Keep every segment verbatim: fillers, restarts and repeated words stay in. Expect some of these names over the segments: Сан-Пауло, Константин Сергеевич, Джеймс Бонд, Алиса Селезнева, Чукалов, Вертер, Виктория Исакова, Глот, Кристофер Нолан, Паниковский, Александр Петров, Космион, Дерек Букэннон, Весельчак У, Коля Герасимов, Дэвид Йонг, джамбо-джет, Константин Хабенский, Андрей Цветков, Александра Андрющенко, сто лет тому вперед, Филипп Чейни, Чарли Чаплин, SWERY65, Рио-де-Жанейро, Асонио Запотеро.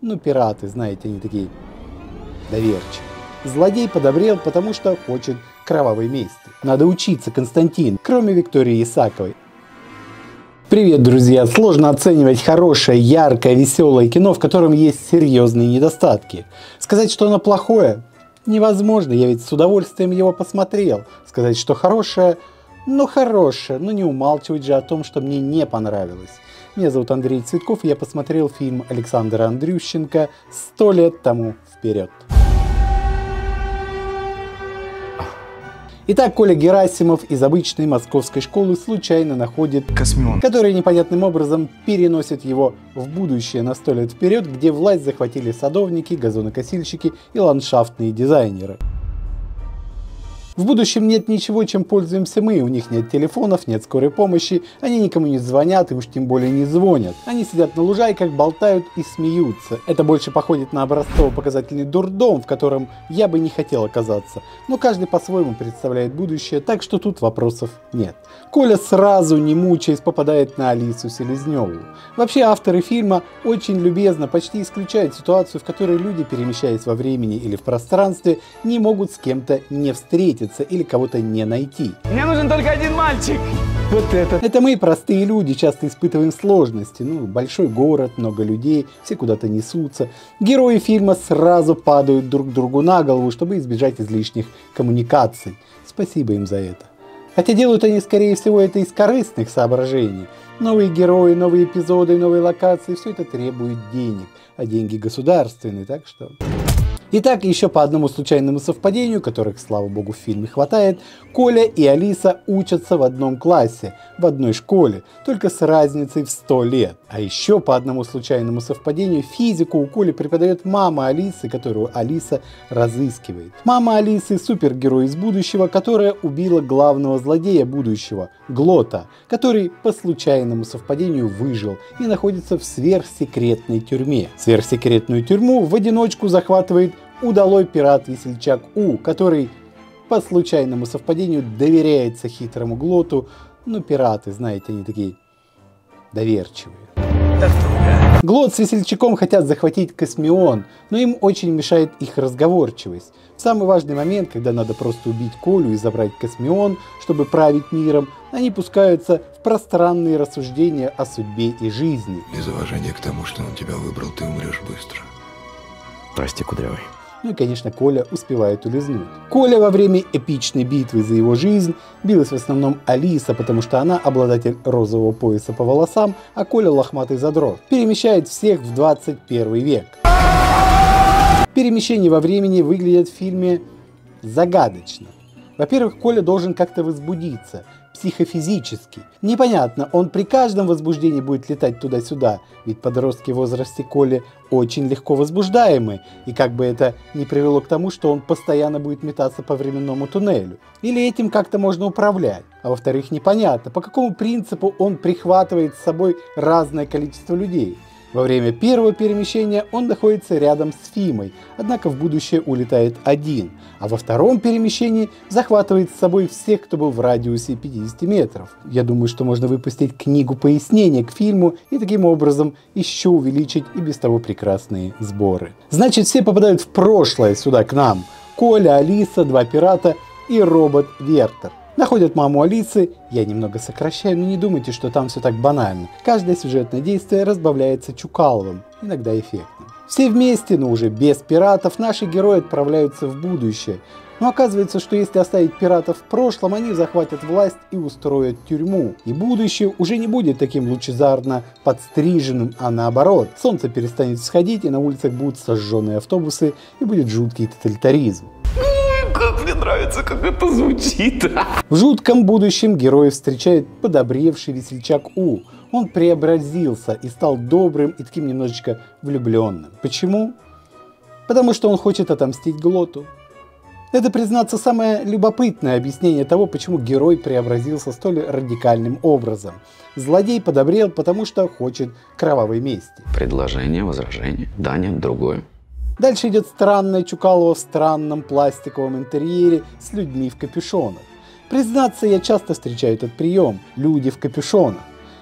Ну, пираты, знаете, они такие доверчивые. Злодей подобрел, потому что хочет кровавой мести. Надо учиться, Константин, кроме Виктории Исаковой. Привет, друзья! Сложно оценивать хорошее, яркое, веселое кино, в котором есть серьезные недостатки. Сказать, что оно плохое, невозможно, я ведь с удовольствием его посмотрел. Сказать, что хорошее, ну хорошее, но не умалчивать же о том, что мне не понравилось. Меня зовут Андрей Цветков, и я посмотрел фильм Александра Андрющенко «Сто лет тому вперед». Итак, Коля Герасимов из обычной московской школы случайно находит Космион, который непонятным образом переносит его в будущее на сто лет вперед, где власть захватили садовники, газонокосильщики и ландшафтные дизайнеры. В будущем нет ничего, чем пользуемся мы, у них нет телефонов, нет скорой помощи, они никому не звонят и уж тем более не звонят. Они сидят на лужайках, болтают и смеются. Это больше походит на образцово-показательный дурдом, в котором я бы не хотел оказаться. Но каждый по-своему представляет будущее, так что тут вопросов нет. Коля сразу, не мучаясь, попадает на Алису Селезневу. Вообще авторы фильма очень любезно почти исключают ситуацию, в которой люди, перемещаясь во времени или в пространстве, не могут с кем-то не встретиться или кого-то не найти. Мне нужен только один мальчик. Вот это. Это мы, простые люди, часто испытываем сложности. Ну, большой город, много людей, все куда-то несутся. Герои фильма сразу падают друг другу на голову, чтобы избежать излишних коммуникаций. Спасибо им за это. Хотя делают они, скорее всего, это из корыстных соображений. Новые герои, новые эпизоды, новые локации, все это требует денег. А деньги государственные, так что... Итак, еще по одному случайному совпадению, которых, слава богу, в фильме хватает, Коля и Алиса учатся в одном классе, в одной школе, только с разницей в сто лет. А еще по одному случайному совпадению физику у Коли преподает мама Алисы, которую Алиса разыскивает. Мама Алисы – супергерой из будущего, которая убила главного злодея будущего – Глота, который по случайному совпадению выжил и находится в сверхсекретной тюрьме. Сверхсекретную тюрьму в одиночку захватывает удалой пират Весельчак У, который по случайному совпадению доверяется хитрому Глоту, но пираты, знаете, они такие доверчивые. Глот с Весельчаком хотят захватить Космион, но им очень мешает их разговорчивость. В самый важный момент, когда надо просто убить Колю и забрать Космион, чтобы править миром, они пускаются в пространные рассуждения о судьбе и жизни. Из уважения к тому, что он тебя выбрал, ты умрешь быстро. Прости, кудрявый. Ну и, конечно, Коля успевает улизнуть. Коля во время эпичной битвы за его жизнь билась в основном Алиса, потому что она обладатель розового пояса по волосам, а Коля лохматый задрот. Перемещает всех в двадцать первый век. Перемещение во времени выглядит в фильме загадочно. Во-первых, Коля должен как-то возбудиться, психофизически. Непонятно, он при каждом возбуждении будет летать туда-сюда, ведь подростки в возрасте Коли очень легко возбуждаемы, и как бы это ни привело к тому, что он постоянно будет метаться по временному туннелю. Или этим как-то можно управлять. А во-вторых, непонятно, по какому принципу он прихватывает с собой разное количество людей. Во время первого перемещения он находится рядом с Фимой, однако в будущее улетает один, а во втором перемещении захватывает с собой всех, кто был в радиусе пятидесяти метров. Я думаю, что можно выпустить книгу пояснений к фильму и таким образом еще увеличить и без того прекрасные сборы. Значит, все попадают в прошлое сюда к нам. Коля, Алиса, два пирата и робот Вертер. Находят маму Алисы, я немного сокращаю, но не думайте, что там все так банально. Каждое сюжетное действие разбавляется Чукаловым, иногда эффектным. Все вместе, но уже без пиратов, наши герои отправляются в будущее. Но оказывается, что если оставить пиратов в прошлом, они захватят власть и устроят тюрьму. И будущее уже не будет таким лучезарно подстриженным, а наоборот. Солнце перестанет всходить, и на улицах будут сожженные автобусы, и будет жуткий тоталитаризм. Мне нравится, как это звучит. В жутком будущем героев встречает подобревший Весельчак У. Он преобразился и стал добрым и таким немножечко влюбленным. Почему? Потому что он хочет отомстить Глоту. Это, признаться, самое любопытное объяснение того, почему герой преобразился столь радикальным образом. Злодей подобрел, потому что хочет кровавой мести. Предложение, возражение, да, нет, другое. Дальше идет странное Чукалово в странном пластиковом интерьере с людьми в капюшонах. Признаться, я часто встречаю этот прием – люди в капюшонах.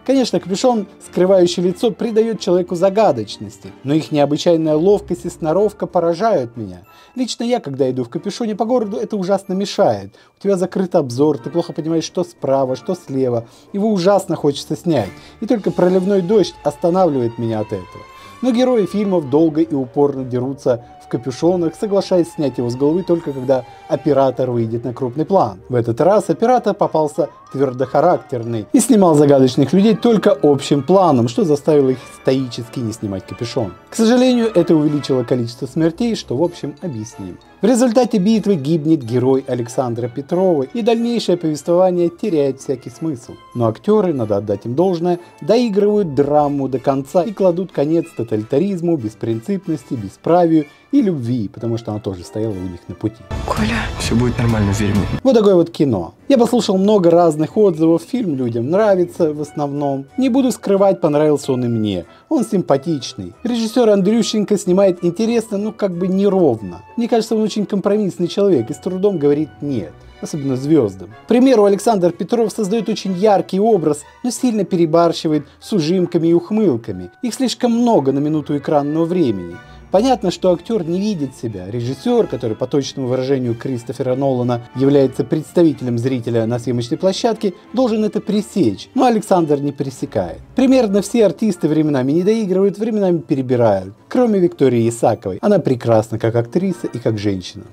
Конечно, капюшон, скрывающий лицо, придает человеку загадочности, но их необычайная ловкость и сноровка поражают меня. Лично я, когда иду в капюшоне по городу, это ужасно мешает. У тебя закрыт обзор, ты плохо понимаешь, что справа, что слева. Его ужасно хочется снять. И только проливной дождь останавливает меня от этого. Но герои фильмов долго и упорно дерутся в капюшонах, соглашаясь снять его с головы только когда оператор выйдет на крупный план. В этот раз оператор попался твердохарактерный и снимал загадочных людей только общим планом, что заставило их стоически не снимать капюшон. К сожалению, это увеличило количество смертей, что в общем объясним. В результате битвы гибнет герой Александра Петрова, и дальнейшее повествование теряет всякий смысл. Но актеры, надо отдать им должное, доигрывают драму до конца и кладут конец тоталитаризму, беспринципности, бесправию и любви, потому что она тоже стояла у них на пути. Коля, все будет нормально, верь мне. Вот такое вот кино. Я послушал много разных отзывов, фильм людям нравится в основном. Не буду скрывать, понравился он и мне. Он симпатичный. Режиссер Андрющенко снимает интересно, но как бы неровно. Мне кажется, он очень компромиссный человек и с трудом говорит «нет». Особенно звездам. К примеру, Александр Петров создает очень яркий образ, но сильно перебарщивает с ужимками и ухмылками. Их слишком много на минуту экранного времени. Понятно, что актер не видит себя. Режиссер, который по точному выражению Кристофера Нолана является представителем зрителя на съемочной площадке, должен это пресечь, но Александр не пресекает. Примерно все артисты временами не доигрывают, временами перебирают, кроме Виктории Исаковой. Она прекрасна как актриса и как женщина.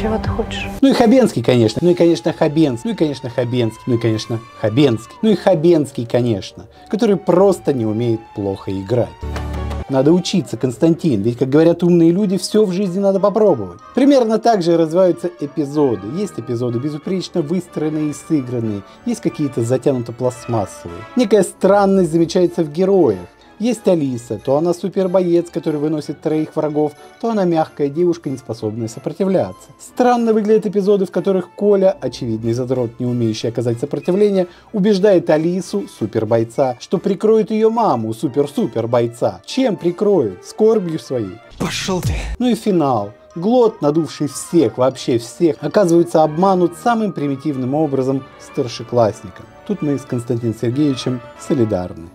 Чего ты хочешь? Ну и Хабенский, конечно. Ну и, конечно, Хабенский. Ну и, конечно, Хабенский. Ну и, конечно, Хабенский. Ну и Хабенский, конечно. Который просто не умеет плохо играть. Надо учиться, Константин, ведь, как говорят умные люди, все в жизни надо попробовать. Примерно так же развиваются эпизоды. Есть эпизоды безупречно выстроенные и сыгранные, есть какие-то затянуто пластмассовые. Некая странность замечается в героях. Есть Алиса, то она супербоец, который выносит троих врагов, то она мягкая девушка, не способная сопротивляться. Странно выглядят эпизоды, в которых Коля, очевидный задрот, не умеющий оказать сопротивление, убеждает Алису, супербойца, что прикроет ее маму, супер-супербойца. Чем прикроет? Скорбью своей. Пошел ты. Ну и финал. Глот, надувший всех, вообще всех, оказывается обманут самым примитивным образом старшеклассником. Тут мы с Константином Сергеевичем солидарны.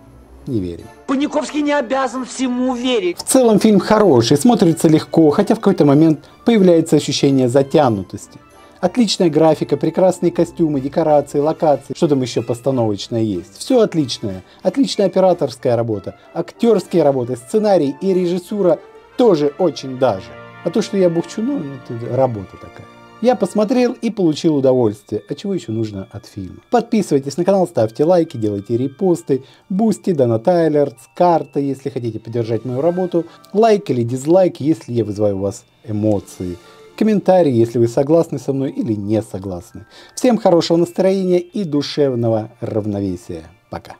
Не верим. Паниковский не обязан всему верить. В целом фильм хороший, смотрится легко, хотя в какой-то момент появляется ощущение затянутости. Отличная графика, прекрасные костюмы, декорации, локации, что там еще постановочное есть. Все отличное. Отличная операторская работа, актерские работы, сценарий и режиссура тоже очень даже. А то, что я бухчу, ну, это работа такая. Я посмотрел и получил удовольствие, а чего еще нужно от фильма. Подписывайтесь на канал, ставьте лайки, делайте репосты, бусти, донатайлер, карта, если хотите поддержать мою работу, лайк или дизлайк, если я вызываю у вас эмоции, комментарии, если вы согласны со мной или не согласны. Всем хорошего настроения и душевного равновесия. Пока.